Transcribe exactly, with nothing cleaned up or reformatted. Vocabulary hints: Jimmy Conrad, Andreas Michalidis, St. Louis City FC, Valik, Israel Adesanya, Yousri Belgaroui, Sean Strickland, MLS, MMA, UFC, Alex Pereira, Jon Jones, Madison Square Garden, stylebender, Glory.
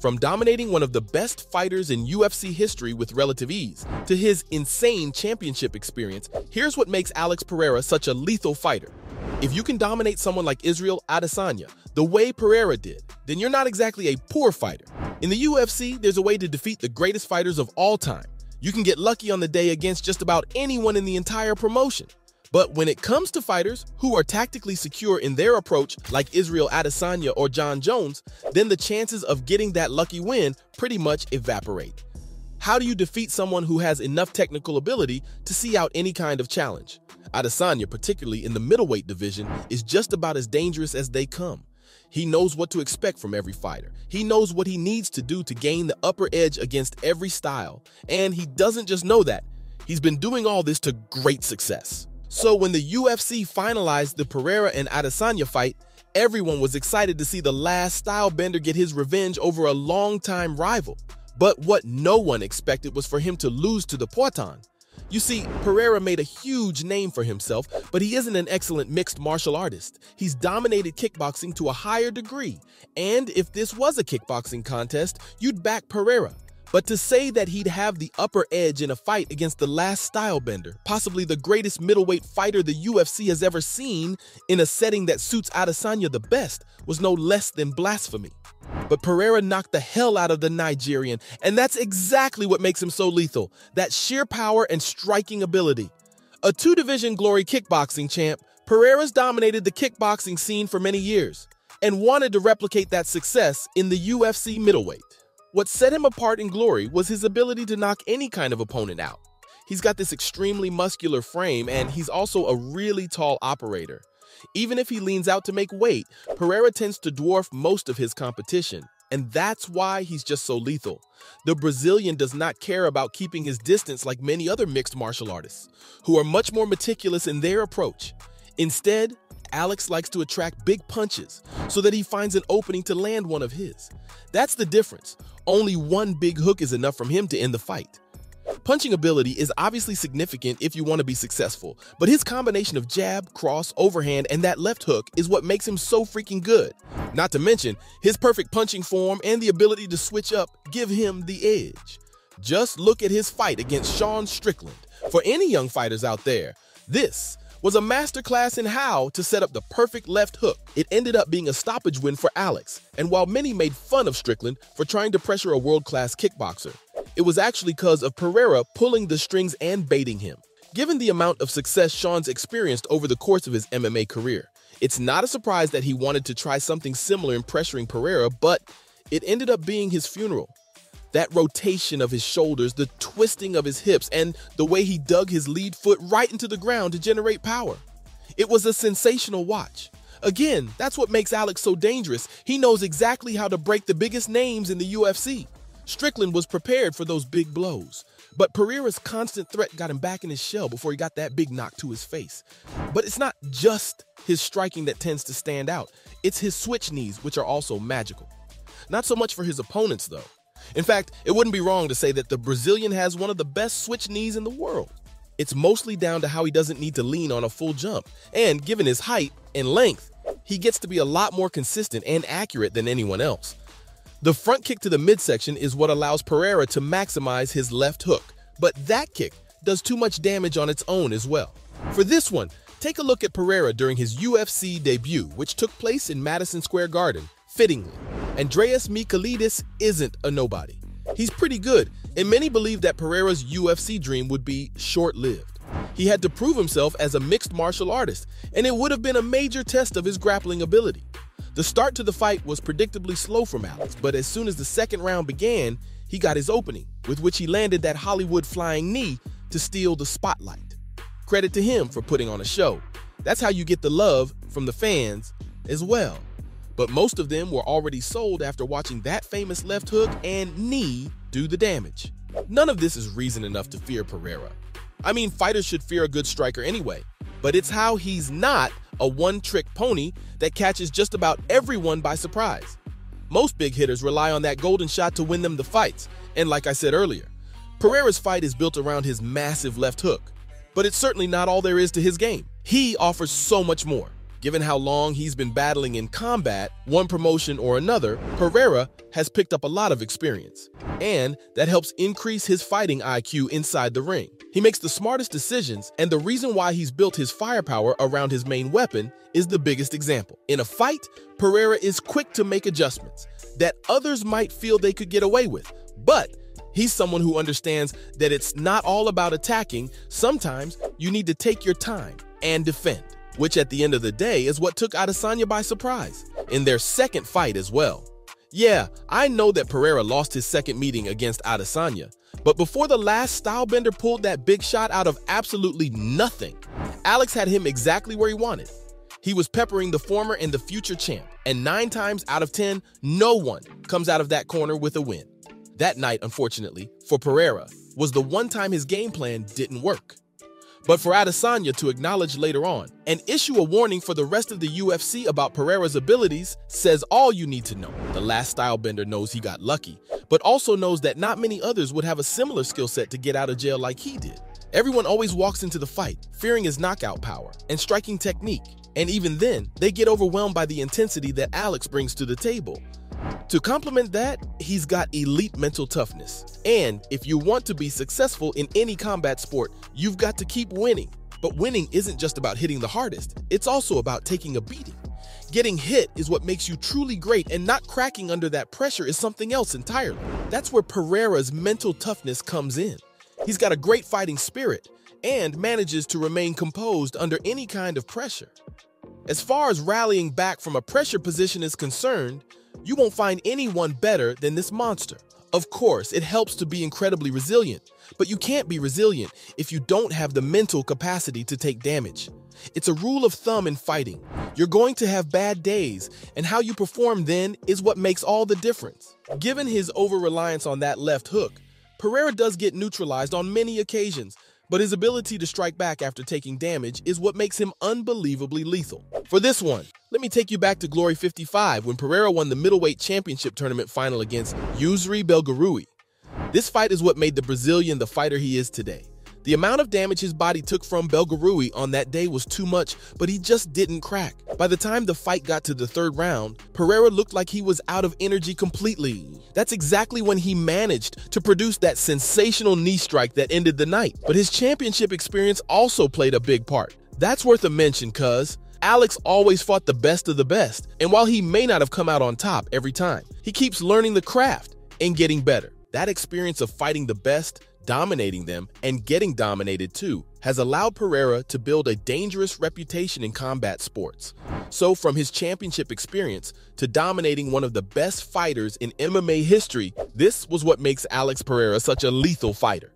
From dominating one of the best fighters in U F C history with relative ease, to his insane championship experience, here's what makes Alex Pereira such a lethal fighter. If you can dominate someone like Israel Adesanya the way Pereira did, then you're not exactly a poor fighter. In the U F C, there's a way to defeat the greatest fighters of all time. You can get lucky on the day against just about anyone in the entire promotion. But when it comes to fighters who are tactically secure in their approach, like Israel Adesanya or Jon Jones, then the chances of getting that lucky win pretty much evaporate. How do you defeat someone who has enough technical ability to see out any kind of challenge? Adesanya, particularly in the middleweight division, is just about as dangerous as they come. He knows what to expect from every fighter. He knows what he needs to do to gain the upper edge against every style. And he doesn't just know that. He's been doing all this to great success. So when the U F C finalized the Pereira and Adesanya fight, everyone was excited to see the last style bender get his revenge over a longtime rival. But what no one expected was for him to lose to the Poitin. You see, Pereira made a huge name for himself, but he isn't an excellent mixed martial artist. He's dominated kickboxing to a higher degree. And if this was a kickboxing contest, you'd back Pereira. But to say that he'd have the upper edge in a fight against the last style bender, possibly the greatest middleweight fighter the U F C has ever seen, in a setting that suits Adesanya the best, was no less than blasphemy. But Pereira knocked the hell out of the Nigerian, and that's exactly what makes him so lethal, that sheer power and striking ability. A two-division Glory kickboxing champ, Pereira's dominated the kickboxing scene for many years, and wanted to replicate that success in the U F C middleweight. What set him apart in Glory was his ability to knock any kind of opponent out. He's got this extremely muscular frame, and he's also a really tall operator. Even if he leans out to make weight, Pereira tends to dwarf most of his competition, and that's why he's just so lethal. The Brazilian does not care about keeping his distance like many other mixed martial artists, who are much more meticulous in their approach. Instead, Alex likes to attract big punches so that he finds an opening to land one of his. That's the difference. Only one big hook is enough from him to end the fight. Punching ability is obviously significant if you want to be successful, but his combination of jab, cross, overhand, and that left hook is what makes him so freaking good. Not to mention, his perfect punching form and the ability to switch up give him the edge. Just look at his fight against Sean Strickland. For any young fighters out there, this was a masterclass in how to set up the perfect left hook. It ended up being a stoppage win for Alex, and while many made fun of Strickland for trying to pressure a world-class kickboxer, it was actually because of Pereira pulling the strings and baiting him. Given the amount of success Sean's experienced over the course of his M M A career, it's not a surprise that he wanted to try something similar in pressuring Pereira, but it ended up being his funeral. That rotation of his shoulders, the twisting of his hips, and the way he dug his lead foot right into the ground to generate power. It was a sensational watch. Again, that's what makes Alex so dangerous. He knows exactly how to break the biggest names in the U F C. Strickland was prepared for those big blows, but Pereira's constant threat got him back in his shell before he got that big knock to his face. But it's not just his striking that tends to stand out. It's his switch knees, which are also magical. Not so much for his opponents, though. In fact, it wouldn't be wrong to say that the Brazilian has one of the best switch knees in the world. It's mostly down to how he doesn't need to lean on a full jump, and given his height and length, he gets to be a lot more consistent and accurate than anyone else. The front kick to the midsection is what allows Pereira to maximize his left hook, but that kick does too much damage on its own as well. For this one, take a look at Pereira during his U F C debut, which took place in Madison Square Garden, fittingly. Andreas Michalidis isn't a nobody. He's pretty good, and many believe that Pereira's U F C dream would be short-lived. He had to prove himself as a mixed martial artist, and it would have been a major test of his grappling ability. The start to the fight was predictably slow from Alex, but as soon as the second round began, he got his opening, with which he landed that Hollywood flying knee to steal the spotlight. Credit to him for putting on a show. That's how you get the love from the fans as well. But most of them were already sold after watching that famous left hook and knee do the damage. None of this is reason enough to fear Pereira. I mean, fighters should fear a good striker anyway, but it's how he's not a one-trick pony that catches just about everyone by surprise. Most big hitters rely on that golden shot to win them the fights, and like I said earlier, Pereira's fight is built around his massive left hook, but it's certainly not all there is to his game. He offers so much more. Given how long he's been battling in combat, one promotion or another, Pereira has picked up a lot of experience, and that helps increase his fighting I Q inside the ring. He makes the smartest decisions, and the reason why he's built his firepower around his main weapon is the biggest example. In a fight, Pereira is quick to make adjustments that others might feel they could get away with, but he's someone who understands that it's not all about attacking. Sometimes you need to take your time and defend, which at the end of the day is what took Adesanya by surprise in their second fight as well. Yeah, I know that Pereira lost his second meeting against Adesanya, but before the last stylebender pulled that big shot out of absolutely nothing, Alex had him exactly where he wanted. He was peppering the former and the future champ, and nine times out of ten, no one comes out of that corner with a win. That night, unfortunately, for Pereira, was the one time his game plan didn't work. But for Adesanya to acknowledge later on and issue a warning for the rest of the U F C about Pereira's abilities says all you need to know. The last stylebender knows he got lucky, but also knows that not many others would have a similar skill set to get out of jail like he did. Everyone always walks into the fight fearing his knockout power and striking technique, and even then, they get overwhelmed by the intensity that Alex brings to the table. To complement that, he's got elite mental toughness. And if you want to be successful in any combat sport, you've got to keep winning. But winning isn't just about hitting the hardest, it's also about taking a beating. Getting hit is what makes you truly great, and not cracking under that pressure is something else entirely. That's where Pereira's mental toughness comes in. He's got a great fighting spirit and manages to remain composed under any kind of pressure. As far as rallying back from a pressure position is concerned, you won't find anyone better than this monster. Of course, it helps to be incredibly resilient, but you can't be resilient if you don't have the mental capacity to take damage. It's a rule of thumb in fighting. You're going to have bad days, and how you perform then is what makes all the difference. Given his over-reliance on that left hook, Pereira does get neutralized on many occasions, but his ability to strike back after taking damage is what makes him unbelievably lethal. For this one, let me take you back to Glory fifty-five when Pereira won the middleweight championship tournament final against Yousri Belgaroui. This fight is what made the Brazilian the fighter he is today. The amount of damage his body took from Belgaroui on that day was too much, but he just didn't crack. By the time the fight got to the third round, Pereira looked like he was out of energy completely. That's exactly when he managed to produce that sensational knee strike that ended the night. But his championship experience also played a big part. That's worth a mention, cuz Alex always fought the best of the best, and while he may not have come out on top every time, he keeps learning the craft and getting better. That experience of fighting the best, dominating them, and getting dominated too, has allowed Pereira to build a dangerous reputation in combat sports. So from his championship experience to dominating one of the best fighters in M M A history, this was what makes Alex Pereira such a lethal fighter.